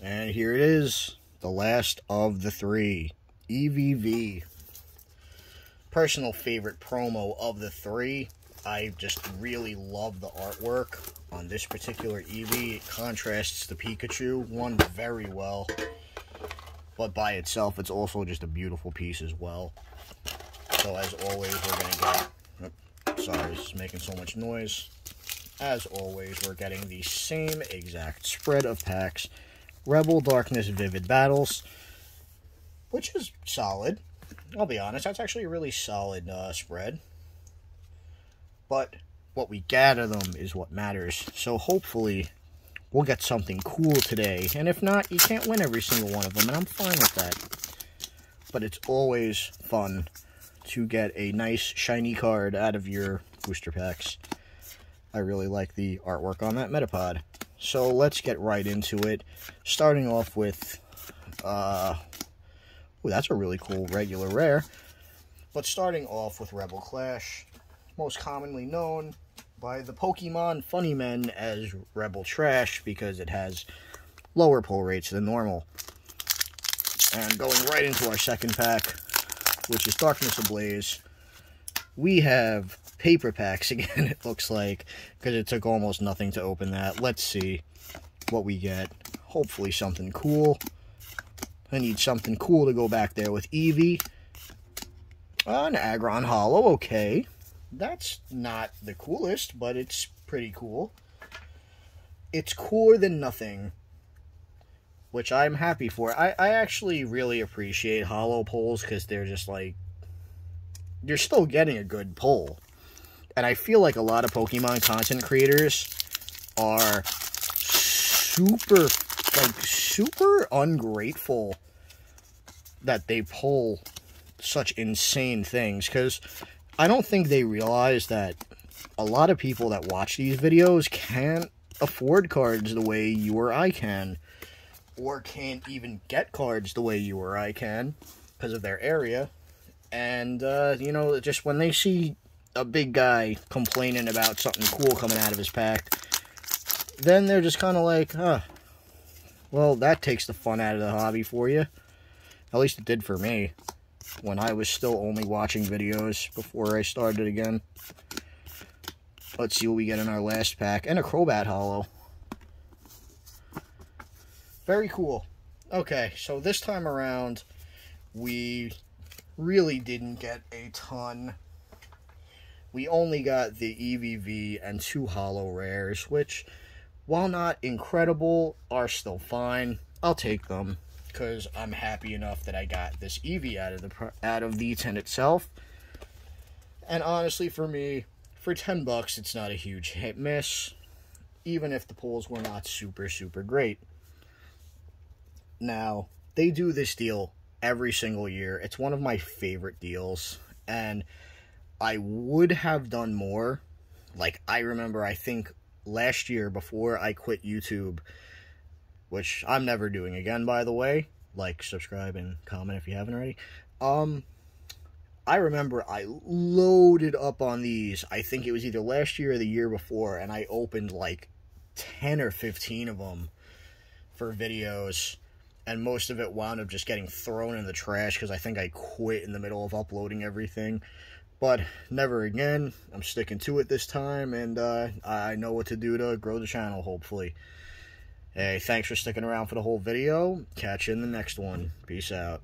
And here it is, the last of the three, EVV. Personal favorite promo of the three. I just really love the artwork on this particular Eevee. It contrasts the Pikachu one very well, but by itself, it's also just a beautiful piece as well. So as always, we're going to get... Sorry, this is making so much noise. As always, we're getting the same exact spread of packs. Rebel Darkness, Vivid Battles, which is solid. I'll be honest, that's actually a really solid spread. But what we gather them is what matters. So hopefully we'll get something cool today. And if not, you can't win every single one of them, and I'm fine with that. But it's always fun to get a nice shiny card out of your booster packs. I really like the artwork on that Metapod. So let's get right into it. Starting off with... ooh, that's a really cool regular rare. But starting off with Rebel Clash... most commonly known by the Pokemon funny men as Rebel Trash because it has lower pull rates than normal. And going right into our second pack, which is Darkness Ablaze, we have paper packs again, it looks like, because it took almost nothing to open that. Let's see what we get. Hopefully something cool. I need something cool to go back there with Eevee. An Aggron Hollow, okay. That's not the coolest, but it's pretty cool. It's cooler than nothing, which I'm happy for. I actually really appreciate hollow pulls because they're just like... you're still getting a good pull. And I feel like a lot of Pokemon content creators are super ungrateful that they pull such insane things because... I don't think they realize that a lot of people that watch these videos can't afford cards the way you or I can, or can't even get cards the way you or I can because of their area. And, you know, just when they see a big guy complaining about something cool coming out of his pack, then they're just kind of like, huh, well, that takes the fun out of the hobby for you. At least it did for me. When I was still only watching videos before I started again. Let's see what we get in our last pack. And a Crobat Hollow. Very cool. Okay, so this time around, we really didn't get a ton. We only got the EVV and two Hollow Rares, which, while not incredible, are still fine. I'll take them. Because I'm happy enough that I got this Eevee out of the tin itself. And honestly, for me, for $10, it's not a huge hit miss, even if the pulls were not super great. Now, they do this deal every single year. It's one of my favorite deals, and I would have done more. Like, I remember, I think last year before I quit YouTube, which I'm never doing again, by the way. Like, subscribe, and comment if you haven't already. I remember I loaded up on these. I think it was either last year or the year before, and I opened like 10 or 15 of them for videos, and most of it wound up just getting thrown in the trash because I think I quit in the middle of uploading everything. But never again. I'm sticking to it this time, and I know what to do to grow the channel, hopefully. Hey, thanks for sticking around for the whole video. Catch you in the next one. Peace out.